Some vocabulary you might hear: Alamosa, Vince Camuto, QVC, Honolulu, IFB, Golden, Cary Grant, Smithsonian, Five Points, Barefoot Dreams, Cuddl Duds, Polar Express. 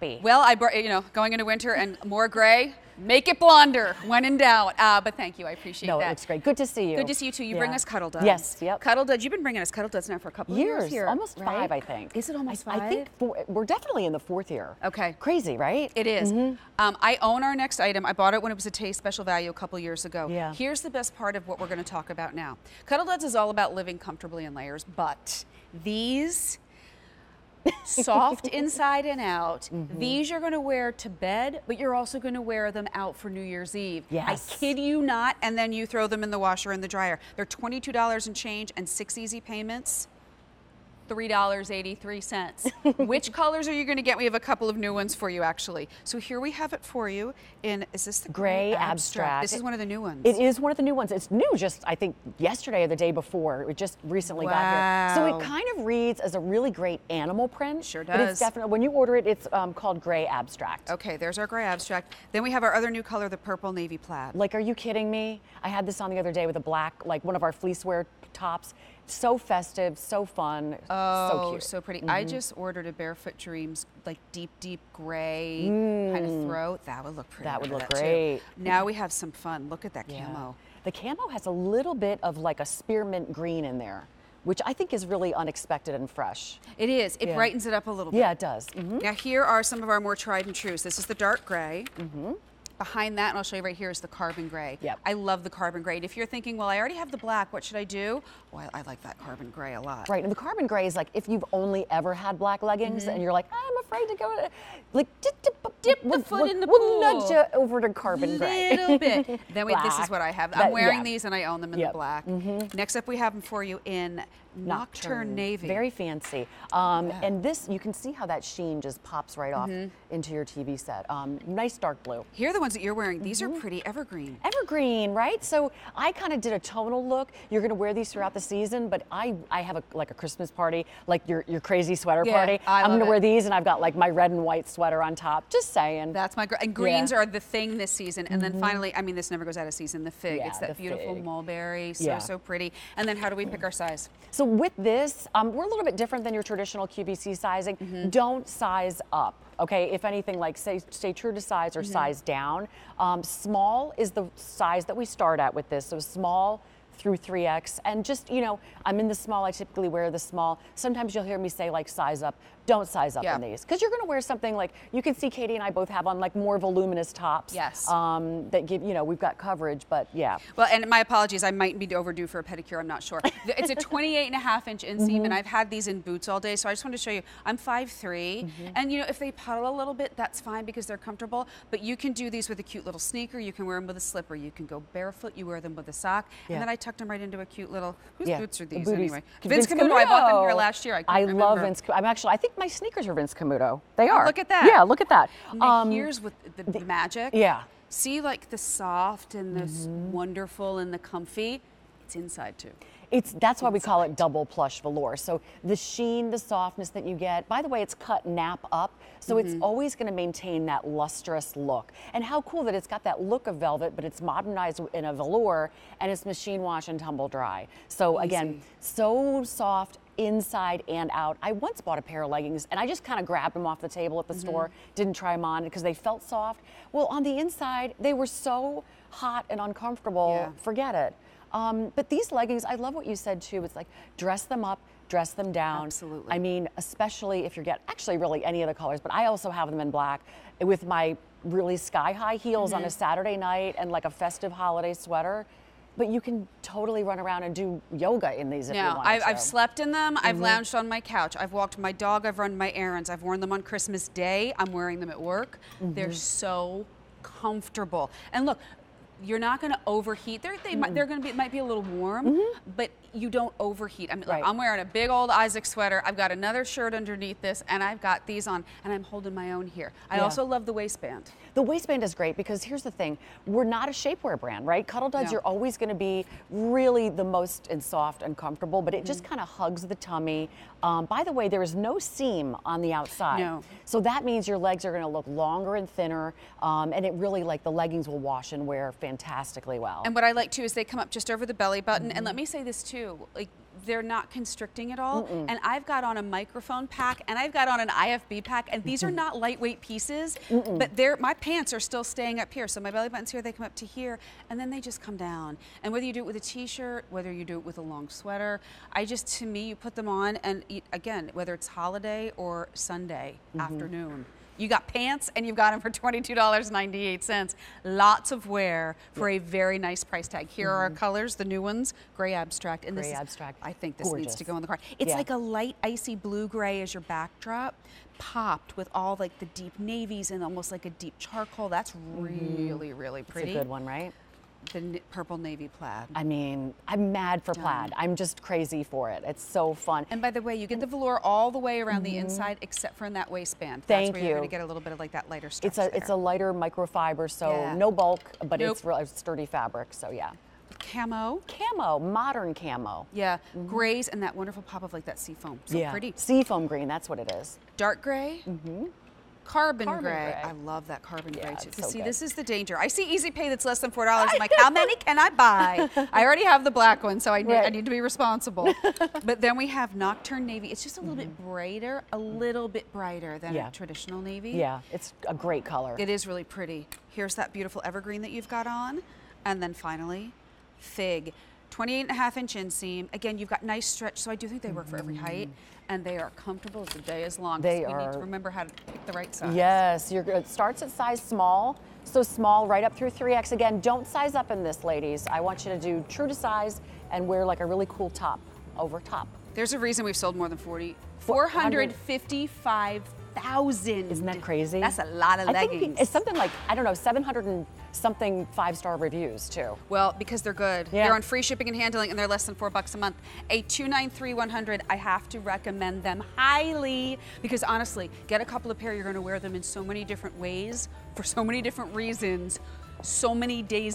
happy. Well, I brought, you know, going into winter and more gray, make it blonder when in doubt. But thank you, I appreciate that. No, it looks great. Good to see you. Good to see you too. You bring us Cuddl Duds. Yes, yep. Cuddl Duds. You've been bringing us Cuddl Duds now for a couple of years here. Almost five, I think. Is it almost five? I think we're definitely in the fourth year. Okay. Crazy, right? It is. I own our next item. I bought it when it was a taste special value a couple years ago. Yeah. Here's the best part of what we're going to talk about now. Cuddl Duds is all about living comfortably in layers, but these soft inside and out. These you're going to wear to bed, but you're also going to wear them out for New Year's Eve. Yes. I kid you not, and then you throw them in the washer and the dryer. They're $22 and change and 6 easy payments. $3.83. Which colors are you going to get? We have a couple of new ones for you, actually. So here we have it for you. In is this the gray abstract? This is one of the new ones. It is one of the new ones. It's new, just I think yesterday or the day before. It just recently got here. So it kind of reads as a really great animal print. Sure does. But it's definitely when you order it, it's called gray abstract. Okay, there's our gray abstract. Then we have our other new color, the purple navy plaid. Like, are you kidding me? I had this on the other day with a black, like one of our fleece wear tops. So festive, so fun, so cute. So pretty. I just ordered a Barefoot Dreams, like deep gray kind of throat. That would look pretty. That would look great. Now we have some fun. Look at that camo. The camo has a little bit of like a spearmint green in there, which I think is really unexpected and fresh. It is. It brightens it up a little bit. Yeah, it does. Now here are some of our more tried and trues. This is the dark gray. Behind that, and I'll show you right here, is the carbon gray. Yep. I love the carbon gray. And if you're thinking, well, I already have the black, what should I do? Well, I like that carbon gray a lot. Right, and the carbon gray is like if you've only ever had black leggings and you're like, I'm afraid to go to, like, dip the foot in the pool. We'll nudge you over to carbon gray. A little bit. Then this is what I have. I'm wearing these and I own them in the black. Next up, we have them for you in Nocturne navy. Very fancy. And this, you can see how that sheen just pops right off into your TV set. Nice dark blue. Here are the ones that you're wearing. These are pretty evergreen. Evergreen, right? So I kind of did a tonal look. You're going to wear these throughout the season, but I have like a Christmas party, like your crazy sweater party. I'm going to wear these, and I've got like my red and white sweater on top. Just saying. That's my, and greens are the thing this season. And then finally, I mean, this never goes out of season, the fig. It's that beautiful mulberry. So pretty. And then how do we pick our size? So with this, we're a little bit different than your traditional QVC sizing. Don't size up, okay? If anything, like stay true to size or size down. Small is the size that we start at with this, so small through 3X. And just, you know, I'm in the small, I typically wear the small. Sometimes you'll hear me say like size up. Don't size up in these, because you're gonna wear something like, you can see Katie and I both have on like more voluminous tops. Yes. That give, you know, we've got coverage, but Well, and my apologies, I might be overdue for a pedicure, I'm not sure. It's a 28.5-inch inseam, and I've had these in boots all day, so I just wanted to show you, I'm 5'3", and you know, if they puddle a little bit, that's fine because they're comfortable, but you can do these with a cute little sneaker, you can wear them with a slipper, you can go barefoot, you wear them with a sock, and then I tucked them right into a cute little, whose boots are these anyway? Vince Camuto, I bought them here last year, I love Vince Camuto. I think my sneakers are Vince Camuto. They are. Oh, look at that. Yeah, look at that. Here's with the magic. Yeah. See, like the soft and the wonderful and the comfy. It's inside too. That's why we call it double plush velour. So the sheen, the softness that you get. By the way, it's cut nap up, so it's always going to maintain that lustrous look. And how cool that it's got that look of velvet, but it's modernized in a velour, and it's machine wash and tumble dry. So again, so soft inside and out. I once bought a pair of leggings and I just kind of grabbed them off the table at the store, didn't try them on because they felt soft. Well, on the inside, they were so hot and uncomfortable, forget it. But these leggings, I love what you said too, it's like dress them up, dress them down. Absolutely. I mean, especially if you're getting, actually really any of the colors, but I also have them in black with my really sky high heels on a Saturday night and like a festive holiday sweater. But you can totally run around and do yoga in these if you want to. I've slept in them, I've lounged on my couch, I've walked my dog, I've run my errands, I've worn them on Christmas Day, I'm wearing them at work. They're so comfortable. And look, you're not going to overheat. They might be a little warm, but you don't overheat. I mean, look, I'm wearing a big old Isaac sweater. I've got another shirt underneath this, and I've got these on, and I'm holding my own here. I also love the waistband. The waistband is great because here's the thing: we're not a shapewear brand, right? Cuddl Duds, you're always going to be really the most and soft and comfortable, but it just kind of hugs the tummy. By the way, there is no seam on the outside, so that means your legs are going to look longer and thinner, and it really, like, the leggings will wash and wear fantastically well. And what I like too is they come up just over the belly button. And let me say this too, like they're not constricting at all. Mm-mm. And I've got on a microphone pack and I've got on an IFB pack, and these are not lightweight pieces, mm-mm, but they're, my pants are still staying up here. So my belly button's here, they come up to here, and then they just come down. And whether you do it with a t-shirt, whether you do it with a long sweater, I just, to me, you put them on, and again, whether it's holiday or Sunday mm-hmm. afternoon, you got pants and you've got them for $22.98. Lots of wear for a very nice price tag. Here are our colors, the new ones, gray abstract. And gray abstract. I think this needs to go in the car. It's like a light icy blue gray as your backdrop, popped with all like the deep navies and almost like a deep charcoal. That's really, really pretty. It's a good one, right? The purple navy plaid. I mean, I'm mad for plaid. I'm just crazy for it. It's so fun. And by the way, you get the velour all the way around the inside, except for in that waistband. Thank you. That's where you're going to get a little bit of like that lighter stretch. It's a lighter microfiber, so no bulk, but it's real sturdy fabric. So camo. Camo, modern camo. Yeah, grays and that wonderful pop of like that seafoam. So pretty. Seafoam green. That's what it is. Dark gray. Mm-hmm. Carbon gray. I love that carbon gray too. So see, this is the danger. I see Easy Pay that's less than $4. I'm like, how many can I buy? I already have the black one, so I need to be responsible. But then we have Nocturne Navy. It's just a little bit brighter, a little bit brighter than a traditional navy. Yeah, it's a great color. It is really pretty. Here's that beautiful evergreen that you've got on. And then finally, fig. 28.5-inch inseam. Again, you've got nice stretch, so I do think they work for every height, and they are comfortable as the day is long. They are. We need to remember how to pick the right size. Yes, it starts at size small, so small right up through 3X. Again, don't size up in this, ladies. I want you to do true to size and wear like a really cool top over top. There's a reason we've sold more than 455,000. Isn't that crazy? That's a lot of leggings. I think it's something like, I don't know, 700 and something 5-star reviews too. Well, because they're good. Yeah. They're on free shipping and handling, and they're less than $4 a month. A 293100, I have to recommend them highly, because honestly, get a couple of pair. You're going to wear them in so many different ways for so many different reasons, so many days